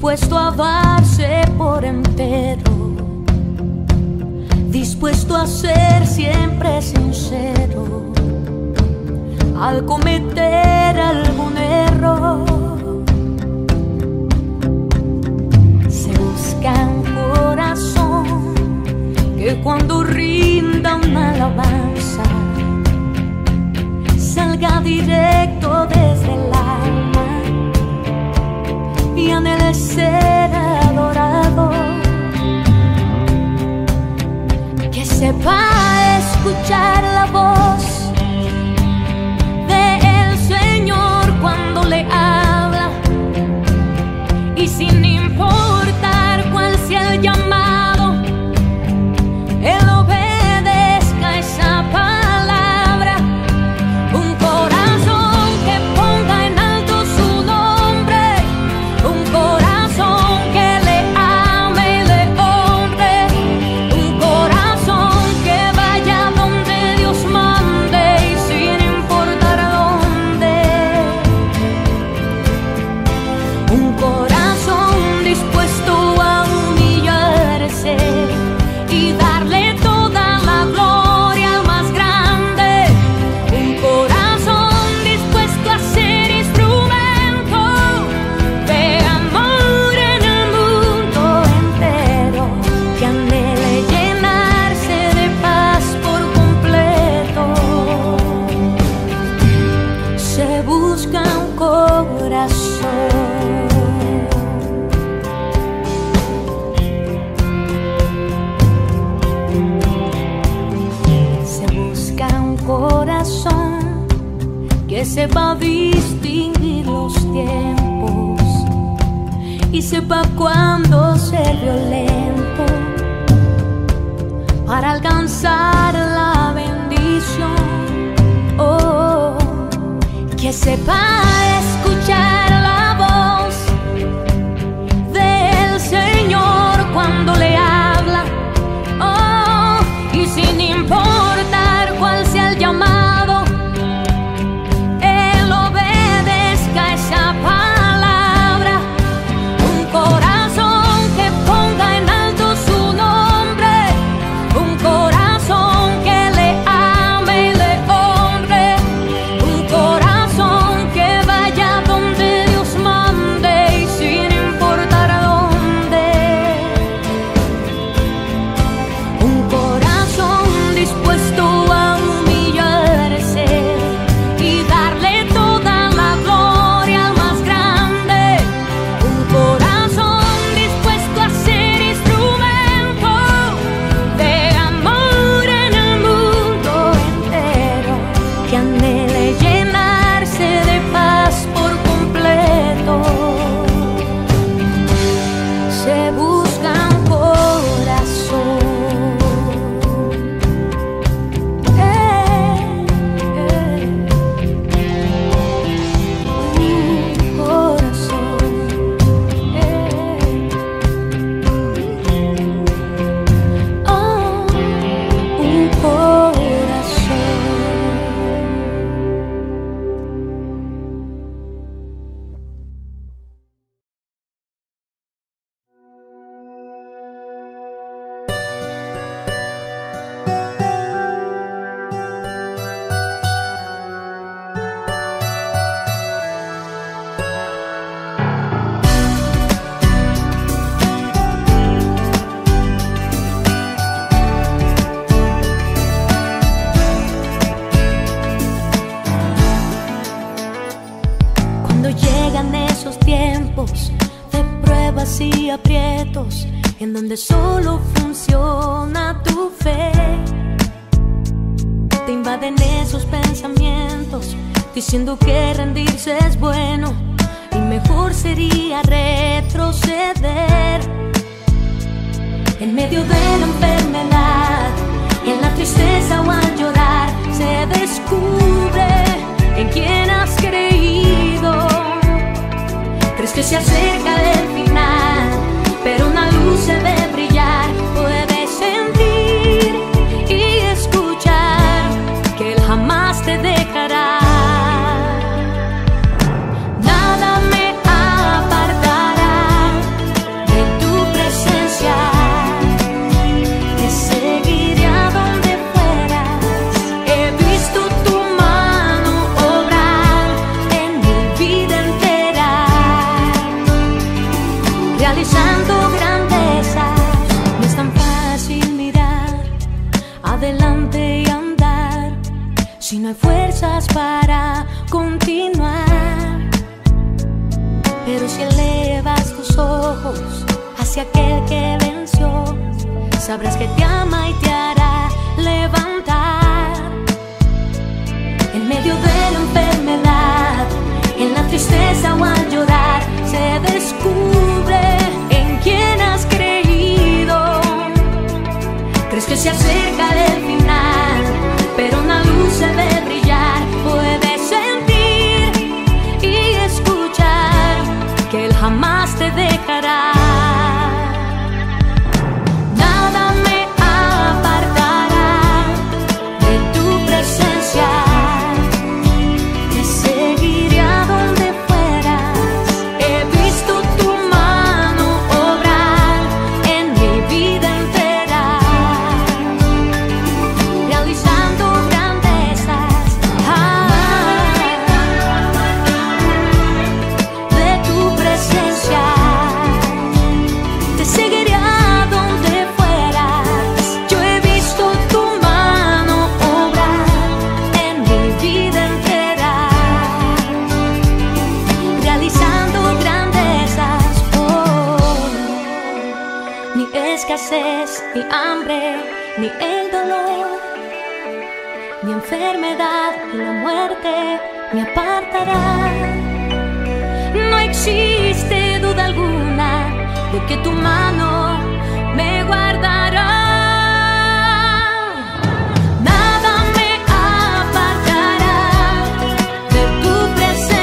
dispuesto a darse por entero, dispuesto a ser siempre sincero al cometer algún error. Se busca un corazón que cuando rinda una alabanza salga directo desde el alma y anhele ser adorado, que sepa escuchar la voz del Señor cuando le habla, y sin importar cuál sea el llamado, que sepa distinguir los tiempos y sepa cuándo ser violento para alcanzar la bendición. Oh, que sepa escuchar la voz del Señor cuando le habla, oh, y sin importar cuál sea el llamado. En donde solo funciona tu fe, te invaden esos pensamientos diciendo que rendirse es bueno y mejor sería retroceder. En medio de la enfermedad, en la tristeza o al llorar, se descubre en quién has creído. Crees que se acerca el final, pero una luz se ve brillar, puedes sentir y escuchar que Él jamás te dejará. Nada me apartará tu grandeza. No es tan fácil mirar adelante y andar si no hay fuerzas para continuar. Pero si elevas tus ojos hacia aquel que venció, sabrás que te ama y te hará levantar. En medio de la enfermedad, en la tristeza o al llorar, se descubre en quién has creído. Crees que se acerca el final, pero una luz se ve brillar. Puedes sentir y escuchar que Él jamás te dejará. Nada me apartará de tu presencia. Ni hambre, ni el dolor, ni enfermedad, ni la muerte me apartará. No existe duda alguna de que tu mano me guardará. Nada me apartará de tu presencia.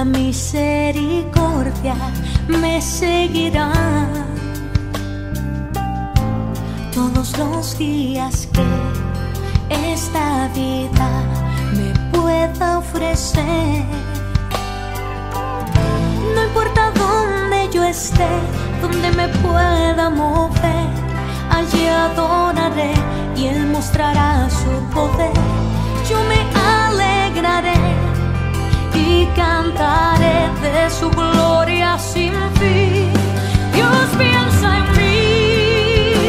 la misericordia me seguirá todos los días que esta vida me pueda ofrecer. No importa dónde yo esté, donde me pueda mover, allí adoraré y Él mostrará su poder. Yo me alegraré y cantaré de su gloria sin fin. Dios piensa en mí,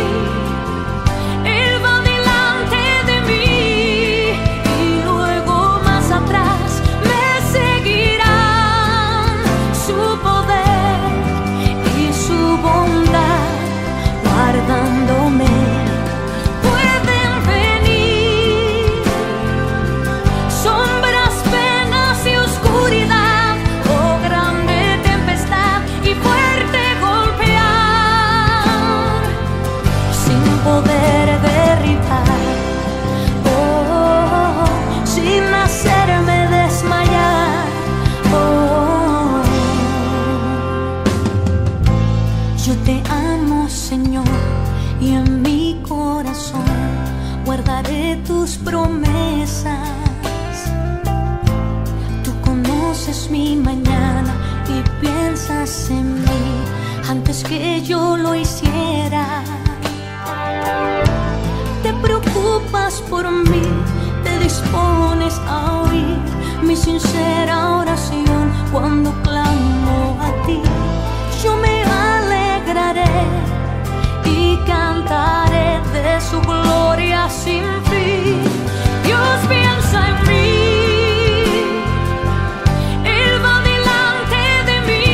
Él va delante de mí y luego más atrás me seguirá. Su poder y su bondad guardándome pueden venir. Y en mi corazón guardaré tus promesas. Tú conoces mi mañana y piensas en mí antes que yo lo hiciera. Te preocupas por mí, te dispones a oír mi sincera oración cuando clamo a ti. Yo me alegraré y cantaré de su gloria sin fin. Dios piensa en mí, Él va delante de mí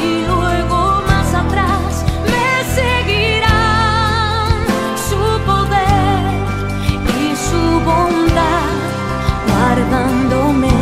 y luego más atrás me seguirá. Su poder y su bondad guardándome.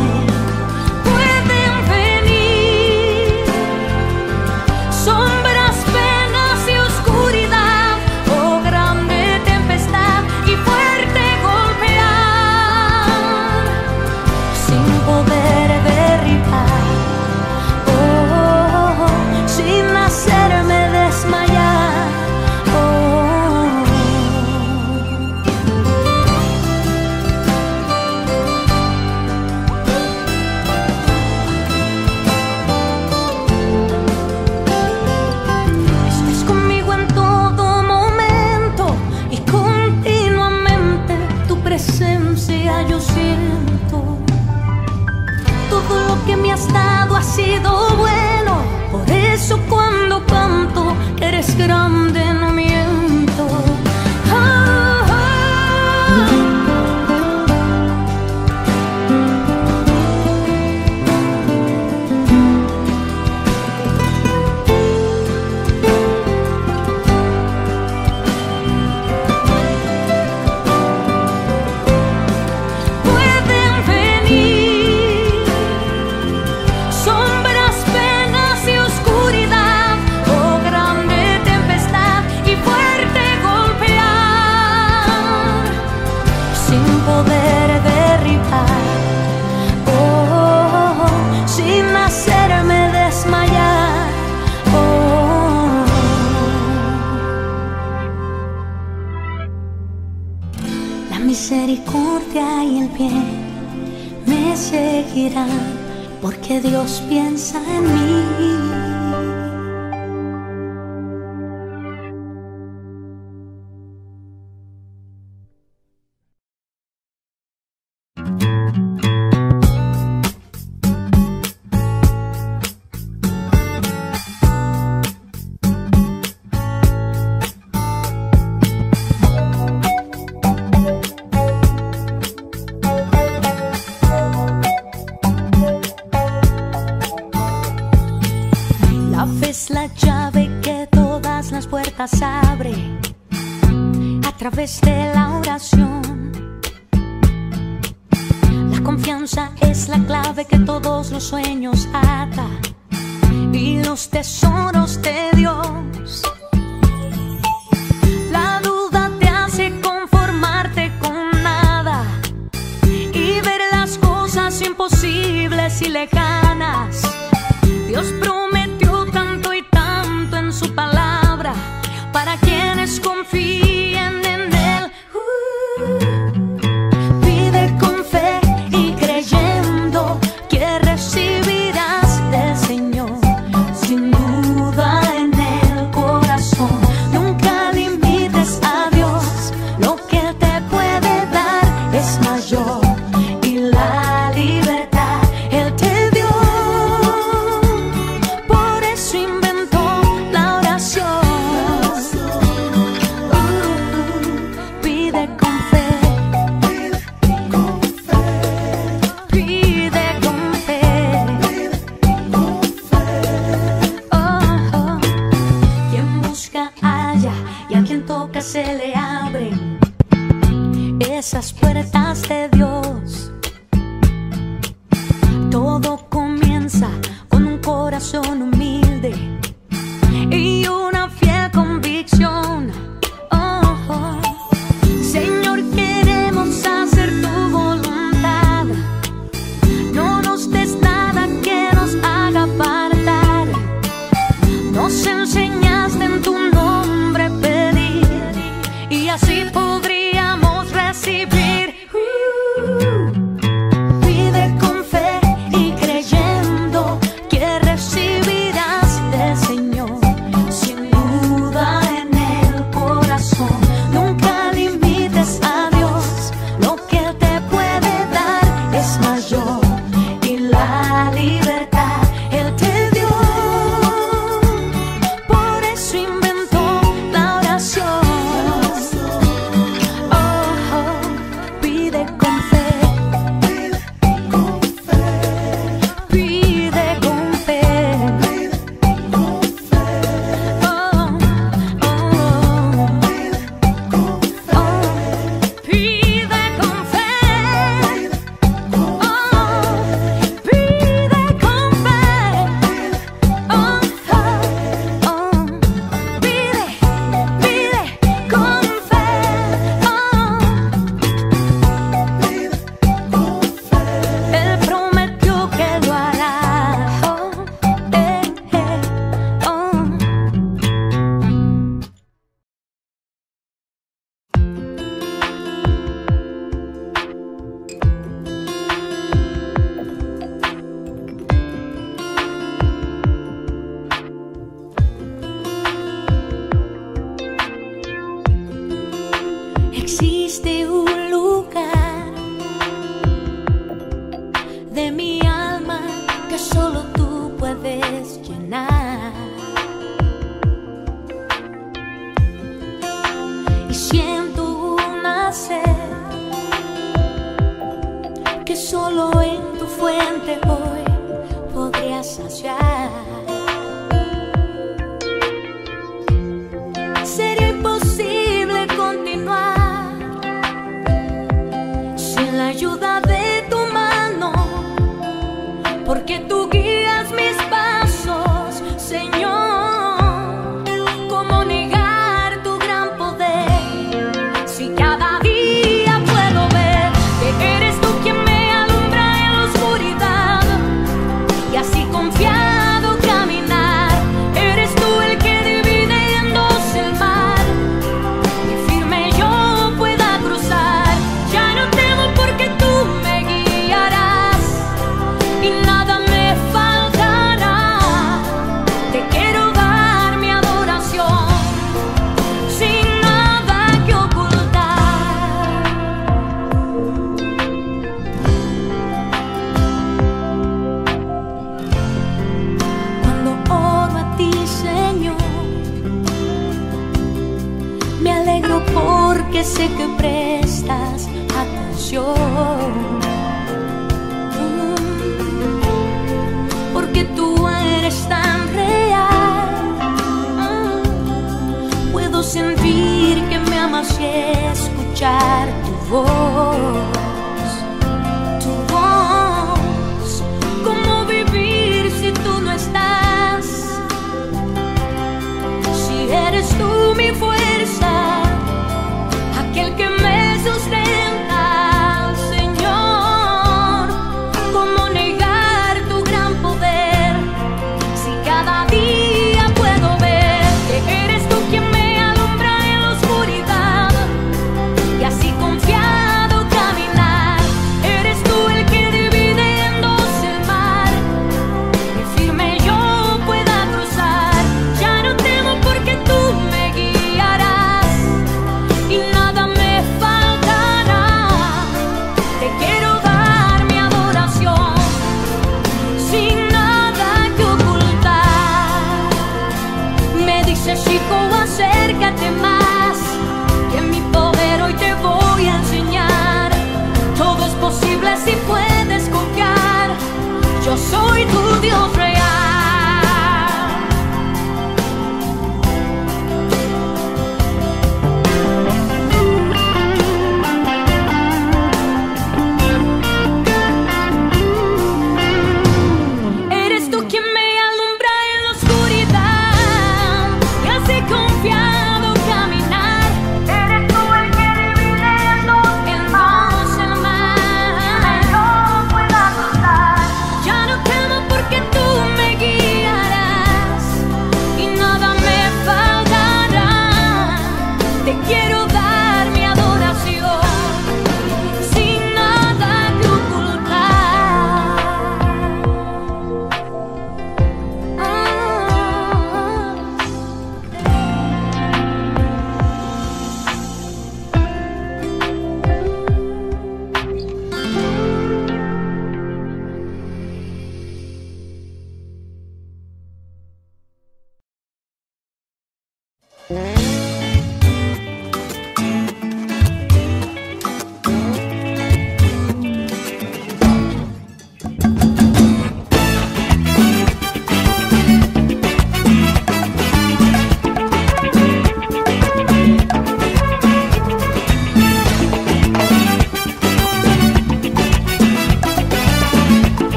Porque Dios piensa en mí. Abre a través de la oración. La confianza es la clave que todos los sueños ata y los tesoros de Dios. La duda te hace conformarte con nada y ver las cosas imposibles y lejanas. Dios prometió tanto y tanto en su palabra para quienes confían en Él. Pide con fe y creyendo que recibirás del Señor, sin duda en el corazón. Nunca limites a Dios, lo que te puede dar es mayor. Se le abren esas puertas de Dios. Todo comienza con un corazón humilde y una fiel convicción. Oh. Señor, queremos hacer tu voluntad. No nos des nada que nos haga apartar. Nos enseñaste en tu nombre y así podríamos recibir. Pide con fe y creyendo que recibirás del Señor, sin duda en el corazón. Nunca limites a Dios, lo que te puede dar es mayor, y la libertad Él te dio. Por eso inventó la oración. Existe un lugar de mi alma que solo tú puedes llenar, y siento una sed que solo en tu fuente hoy podrías saciar. Sería imposible continuar ayuda de tu mano, porque tú guías mis pasos, Señor. ¿Cómo negar tu gran poder si cada día puedo ver que eres tú quien me alumbra en la oscuridad? Y así confiado caminar, eres tú el que divide en dos el mar, que firme yo pueda cruzar. Ya no temo por y nada me faltará. Te quiero dar mi adoración sin nada que ocultar. Cuando oro a ti, Señor, me alegro porque sé que prestas atención. Que tú eres tan real, puedo sentir que me amas y escuchar tu voz, tu voz. ¿Cómo vivir si tú no estás? Si eres tú mi fuerza, aquel que me sustenta, Señor.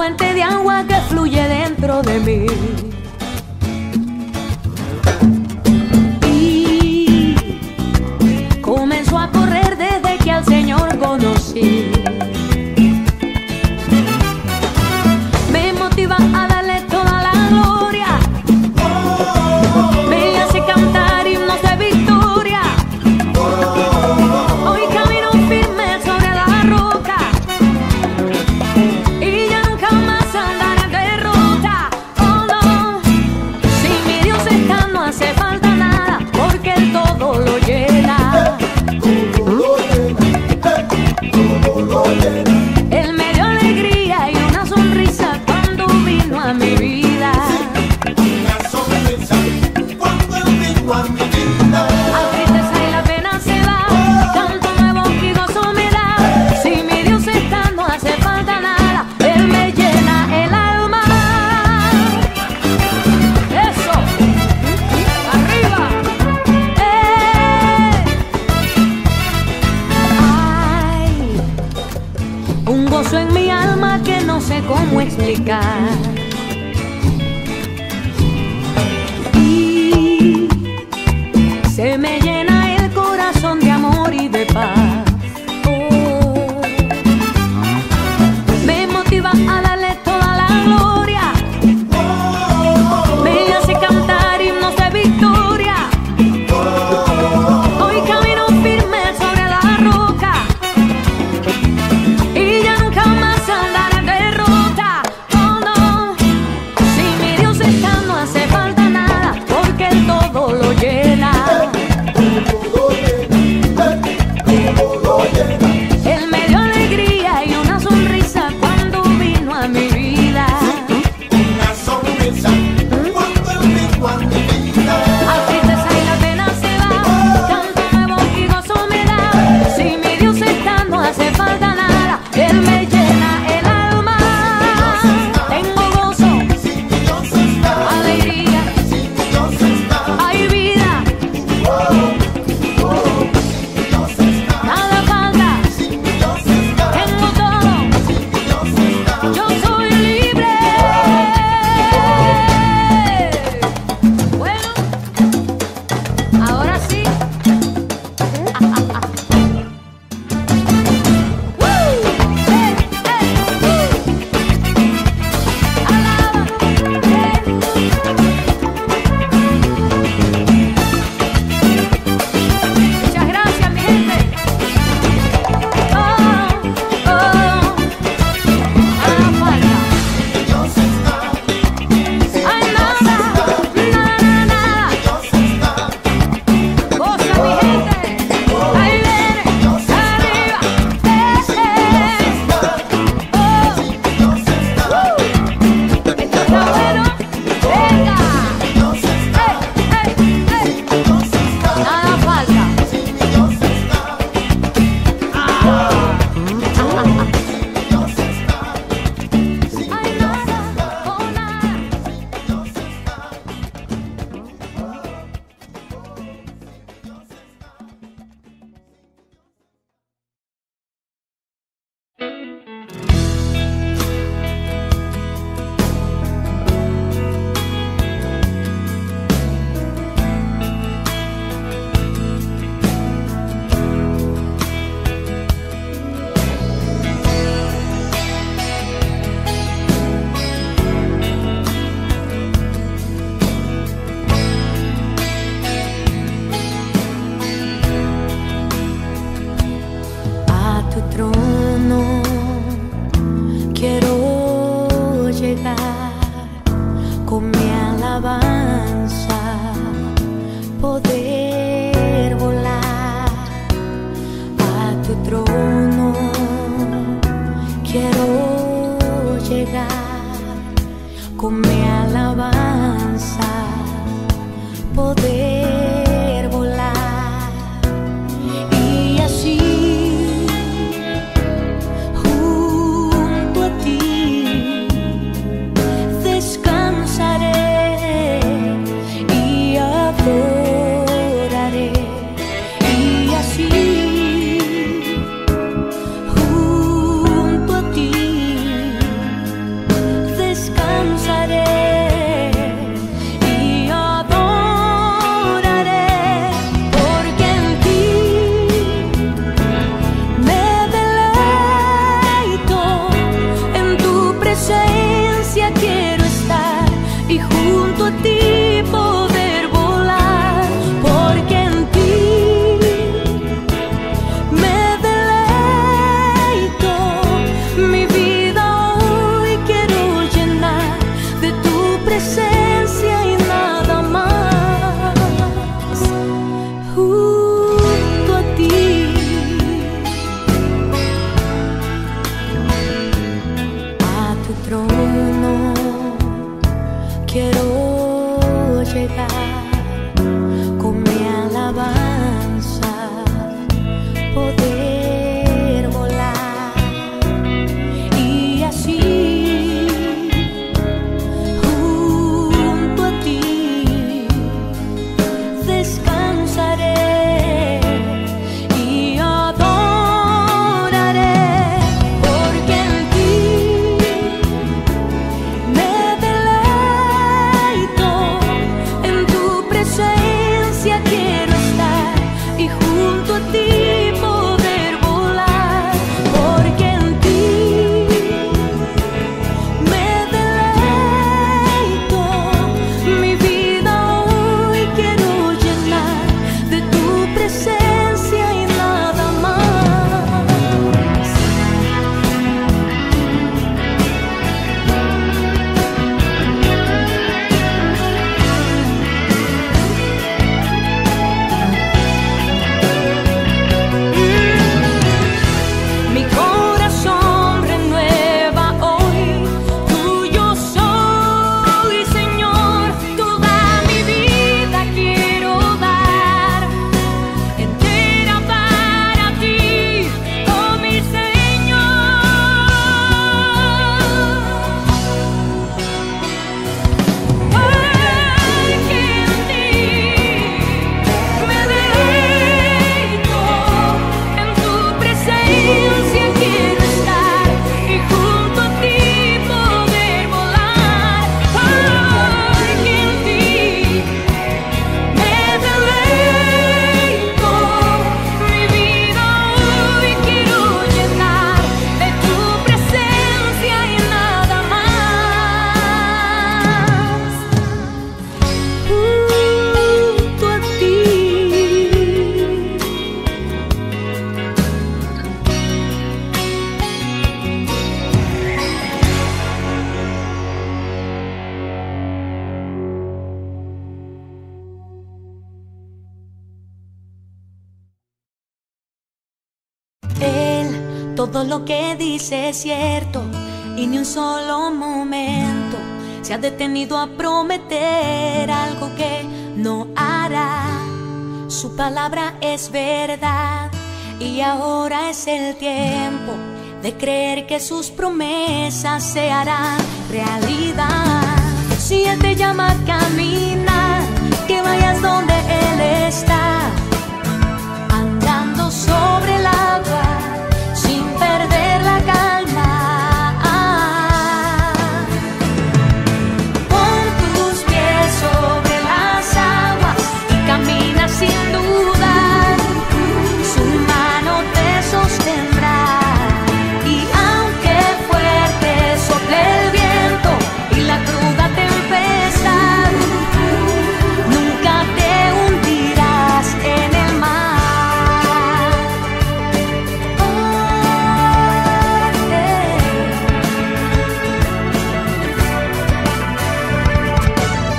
fuente de agua que fluye dentro de mí. Y comenzó a correr desde que al Señor conocí. Me motiva a darle toda la gloria. Me hace cantar himnos de victoria. Hoy camino firme sobre la roca y ya nunca más andaré en derrota. Oh no, si mi Dios está, no hace falta nada, porque Él todo lo llena. Él me dio alegría y una sonrisa cuando vino a mi vida. La tristeza y la pena se va, canto nuevo y gozo me da. Si mi Dios está, no hace falta nada, Él me llena el alma. Eso, arriba. Ay, un gozo en mi alma que no sé cómo explicar. Se me llena el corazón de amor y de paz. Oh. Me motiva a darle toda la gloria. Me hace cantar himnos de victoria. Hoy camino firme sobre la roca y ya nunca más andaré en derrota. Oh no, si mi Dios está, no hace falta nada, porque Él todo lo llena. Él me dio alegría y una sonrisa cuando vino a mi vida. Una sonrisa cuando Él vino a mi vida. La tristeza y la pena se va, canto nuevo y gozo me da. Si mi Dios está, no hace falta nada, Él me llena el alma. Tengo gozo, alegría, hay vida. Nada falta, tengo todo, yo soy libre. Bueno, ahora sí. Muchas gracias, mi gente. Oh, nada falta. Ay, nada, nada. Goza, mi gente. Ahí viene, arriba. Está bueno. Venga. Nada falta. Ay, nada, oh, nada. A tu trono quiero llegar con mi alabanza, poder volar. A tu trono quiero llegar con mi alabanza, poder volar. Y así junto a ti descansaré y adoraré. Y así junto a ti Todo lo que dice es cierto y ni un solo momento se ha detenido a prometer algo que no hará. Su palabra es verdad y ahora es el tiempo de creer que sus promesas se harán realidad. Si Él te llama a caminar, que vayas donde Él está, andando sobre el agua, sin perder la calma. Pon tus pies sobre las aguas y camina sin dudar. Su mano te sostendrá, y aunque fuerte sople el viento y la cruda tempestad, nunca te hundirás en el mar.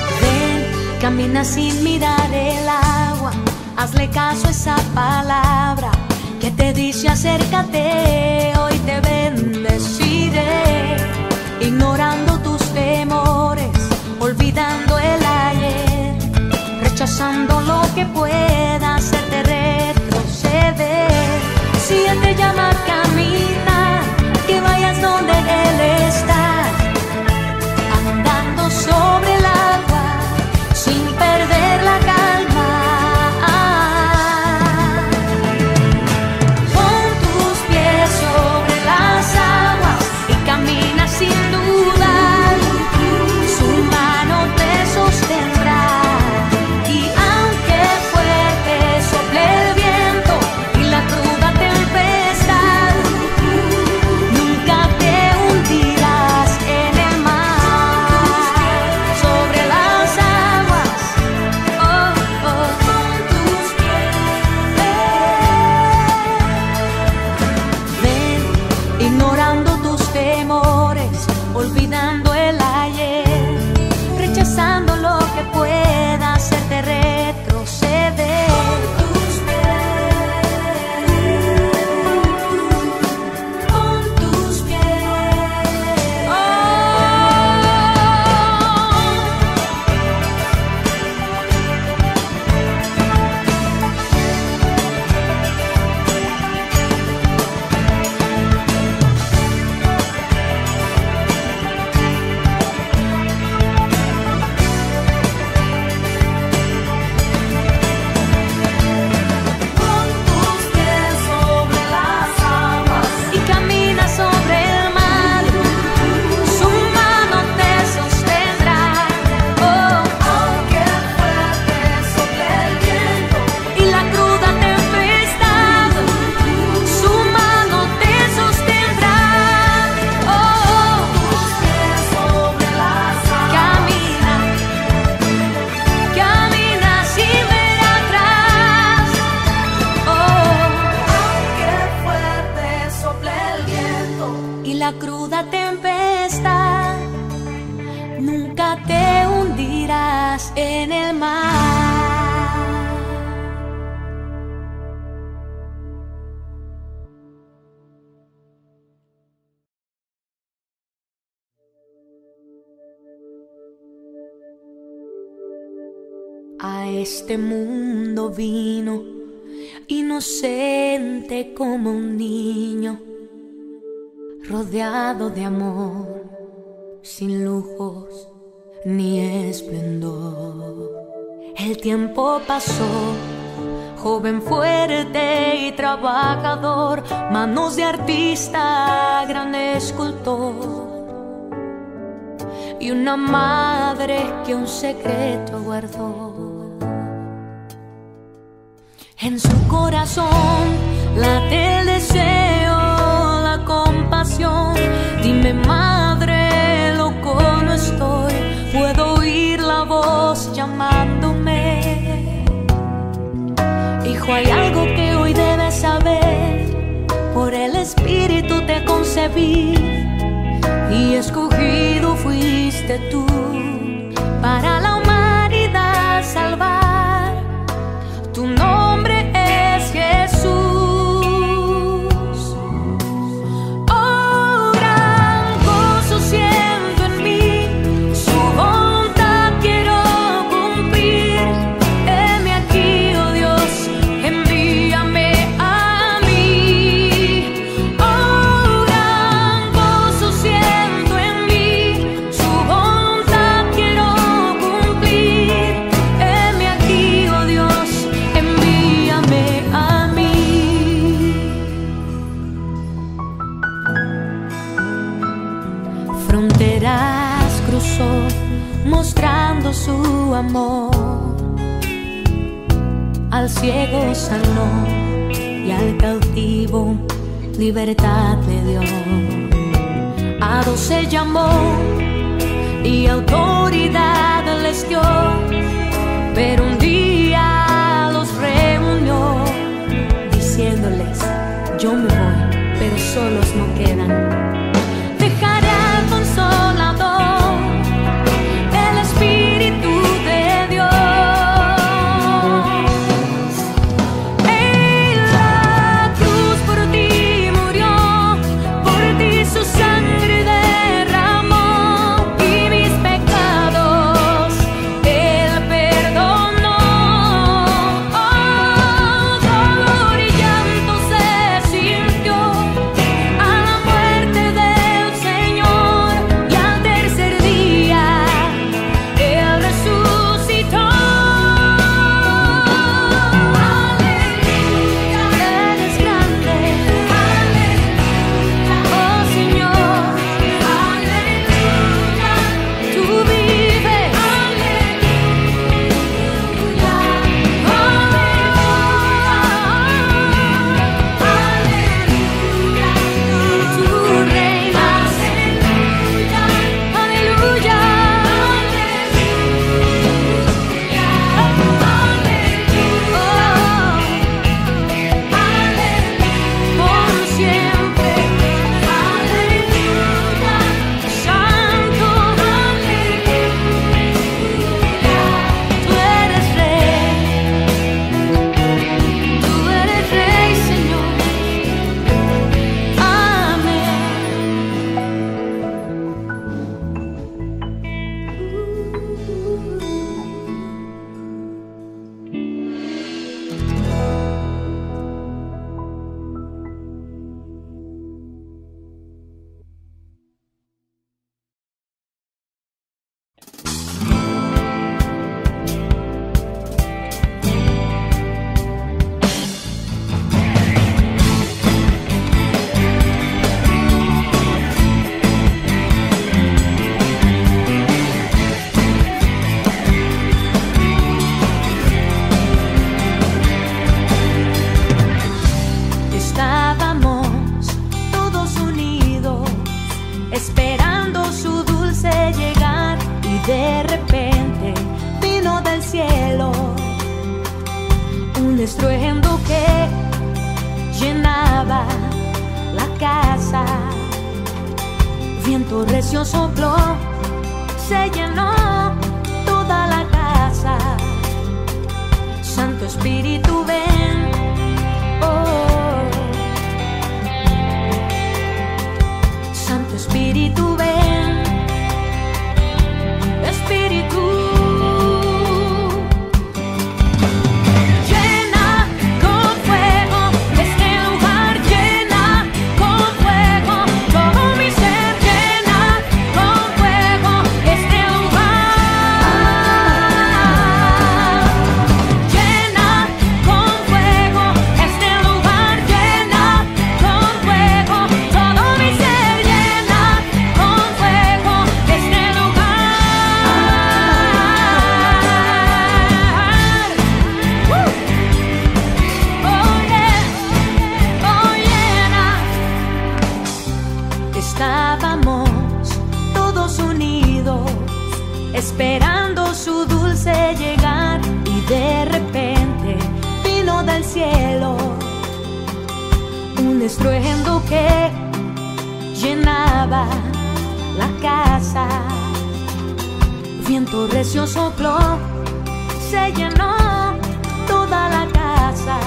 Ven, camina sin mirar el agua, hazle caso a esa palabra que te dice acércate, hoy te bendeciré. Ignorando tus temores, olvidando el ayer, rechazando lo que pueda hacerte retroceder. Si Él te llama a caminar, que vayas donde Él está, andando sobre el agua, sin perder la calma. A este mundo vino, inocente como un niño, rodeado de amor, sin lujos ni esplendor. El tiempo pasó, joven fuerte y trabajador, manos de artista, gran escultor, y una madre que un secreto guardó. En su corazón late el deseo, la compasión. Dime, madre, loco no estoy, puedo oír la voz llamándome. Hijo, hay algo que hoy debes saber, por el Espíritu te concebí y escogido fuiste tú para la humanidad salvar. Tu nombre es Jesús. su sol, mostrando su amor. Al ciego sanó y al cautivo libertad le dio. A doce llamó y autoridad les dio, pero un día los reunió, diciéndoles: yo me voy, pero solos no quedan. Dejaré al Consolador, estruendo que llenaba la casa. Viento recio sopló, se llenó toda la casa. Santo Espíritu, ven, oh. Santo Espíritu, ven, Espíritu. Esperando su dulce llegar, y de repente vino del cielo un estruendo que llenaba la casa. Viento recio sopló, se llenó toda la casa.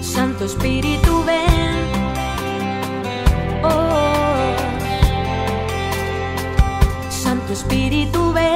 Santo Espíritu, ven, oh. Santo Espíritu, ven.